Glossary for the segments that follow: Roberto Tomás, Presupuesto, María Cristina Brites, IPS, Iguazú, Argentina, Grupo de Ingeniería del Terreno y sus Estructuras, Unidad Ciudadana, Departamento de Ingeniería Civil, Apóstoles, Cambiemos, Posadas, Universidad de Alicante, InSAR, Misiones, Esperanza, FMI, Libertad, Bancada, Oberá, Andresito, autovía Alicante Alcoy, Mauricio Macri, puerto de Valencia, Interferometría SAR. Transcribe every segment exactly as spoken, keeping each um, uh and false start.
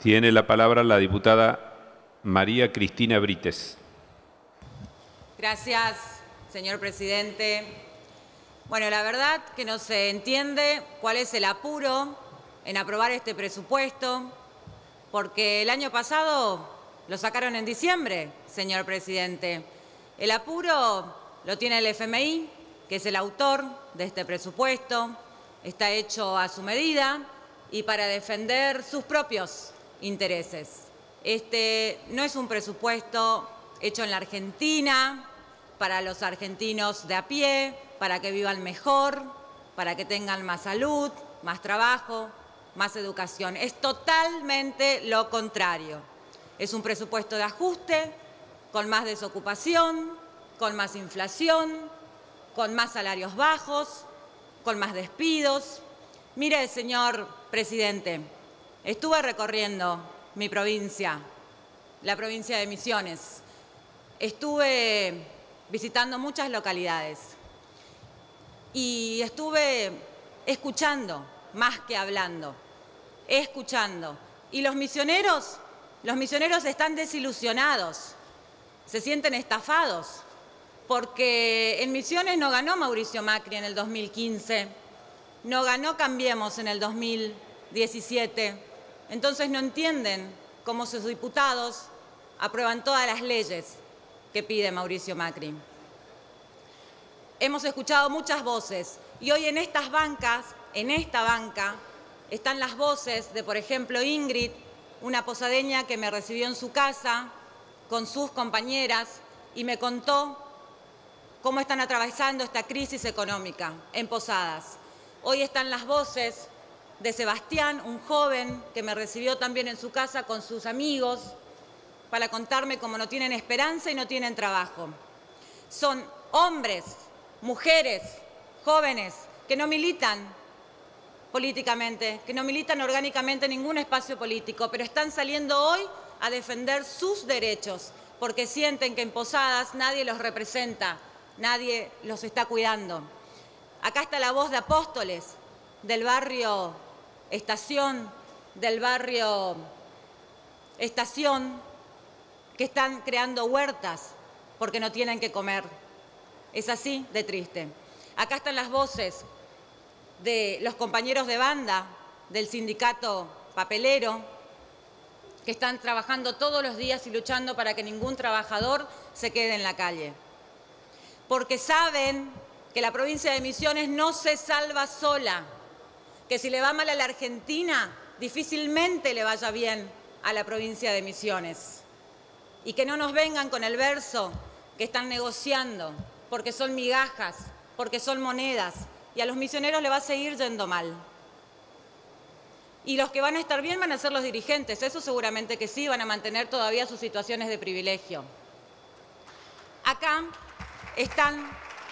Tiene la palabra la diputada María Cristina Brites. Gracias, señor presidente. Bueno, la verdad que no se entiende cuál es el apuro en aprobar este presupuesto, porque el año pasado lo sacaron en diciembre, señor presidente. El apuro lo tiene el F M I, que es el autor de este presupuesto, está hecho a su medida y para defender sus propios intereses. Este no es un presupuesto hecho en la Argentina, para los argentinos de a pie, para que vivan mejor, para que tengan más salud, más trabajo, más educación. Es totalmente lo contrario. Es un presupuesto de ajuste, con más desocupación, con más inflación, con más salarios bajos, con más despidos. Mire, señor presidente, estuve recorriendo mi provincia, la provincia de Misiones. Estuve visitando muchas localidades y estuve escuchando, más que hablando, escuchando. Y los misioneros, los misioneros están desilusionados, se sienten estafados, porque en Misiones no ganó Mauricio Macri en el dos mil quince, no ganó Cambiemos en el dos mil diecisiete, entonces no entienden cómo sus diputados aprueban todas las leyes que pide Mauricio Macri. Hemos escuchado muchas voces y hoy en estas bancas, en esta banca, están las voces de, por ejemplo, Ingrid, una posadeña que me recibió en su casa con sus compañeras y me contó cómo están atravesando esta crisis económica en Posadas. Hoy están las voces de Sebastián, un joven que me recibió también en su casa con sus amigos para contarme cómo no tienen esperanza y no tienen trabajo. Son hombres, mujeres, jóvenes que no militan políticamente, que no militan orgánicamente en ningún espacio político, pero están saliendo hoy a defender sus derechos porque sienten que en Posadas nadie los representa. Nadie los está cuidando. Acá está la voz de Apóstoles, del barrio Estación, del barrio Estación, que están creando huertas porque no tienen que comer. Es así de triste. Acá están las voces de los compañeros de banda del sindicato papelero, que están trabajando todos los días y luchando para que ningún trabajador se quede en la calle. Porque saben que la provincia de Misiones no se salva sola, que si le va mal a la Argentina, difícilmente le vaya bien a la provincia de Misiones. Y que no nos vengan con el verso que están negociando, porque son migajas, porque son monedas, y a los misioneros le va a seguir yendo mal. Y los que van a estar bien van a ser los dirigentes, eso seguramente que sí, van a mantener todavía sus situaciones de privilegio. Acá están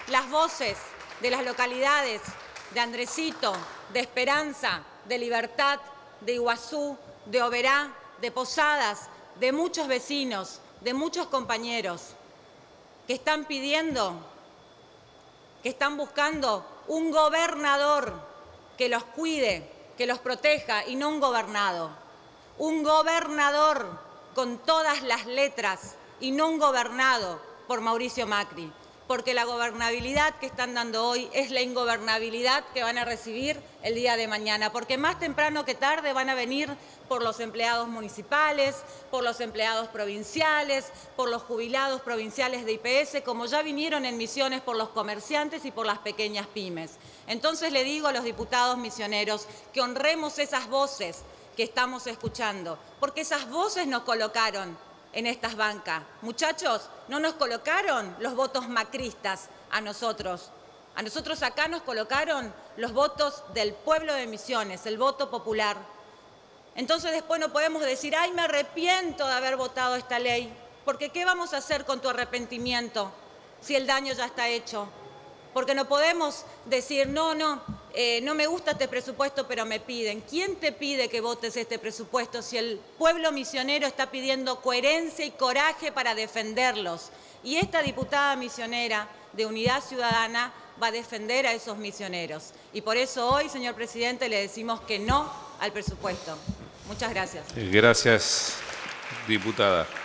las voces de las localidades de Andresito, de Esperanza, de Libertad, de Iguazú, de Oberá, de Posadas, de muchos vecinos, de muchos compañeros que están pidiendo, que están buscando un gobernador que los cuide, que los proteja y no un gobernado. Un gobernador con todas las letras y no un gobernado por Mauricio Macri. Porque la gobernabilidad que están dando hoy es la ingobernabilidad que van a recibir el día de mañana, porque más temprano que tarde van a venir por los empleados municipales, por los empleados provinciales, por los jubilados provinciales de I P S, como ya vinieron en Misiones por los comerciantes y por las pequeñas pymes. Entonces le digo a los diputados misioneros que honremos esas voces que estamos escuchando, porque esas voces nos colocaron en estas bancas. Muchachos, no nos colocaron los votos macristas a nosotros. A nosotros acá nos colocaron los votos del pueblo de Misiones, el voto popular. Entonces después no podemos decir, ay, me arrepiento de haber votado esta ley, porque ¿qué vamos a hacer con tu arrepentimiento si el daño ya está hecho? Porque no podemos decir, no, no, eh, no me gusta este presupuesto, pero me piden. ¿Quién te pide que votes este presupuesto si el pueblo misionero está pidiendo coherencia y coraje para defenderlos? Y esta diputada misionera de Unidad Ciudadana va a defender a esos misioneros. Y por eso hoy, señor presidente, le decimos que no al presupuesto. Muchas gracias. Gracias, diputada.